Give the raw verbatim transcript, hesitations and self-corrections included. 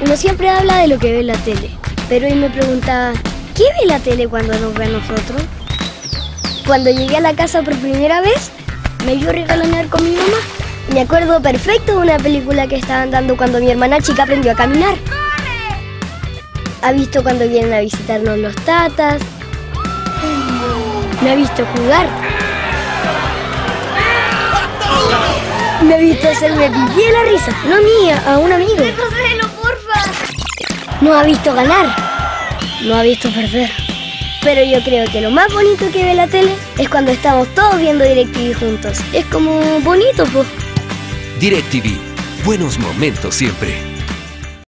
Uno siempre habla de lo que ve en la tele, pero hoy me preguntaba, ¿qué ve la tele cuando nos ve a nosotros? Cuando llegué a la casa por primera vez, me vio regalonear con mi mamá. Me acuerdo perfecto de una película que estaban dando cuando mi hermana chica aprendió a caminar. Ha visto cuando vienen a visitarnos los tatas. Me ha visto jugar. Me ha visto hacerme pipí de la risa. No a mí, a un amigo. No ha visto ganar. No ha visto perder. Pero yo creo que lo más bonito que ve la tele es cuando estamos todos viendo DirecTV juntos. Es como bonito, pues. DirecTV. Buenos momentos siempre.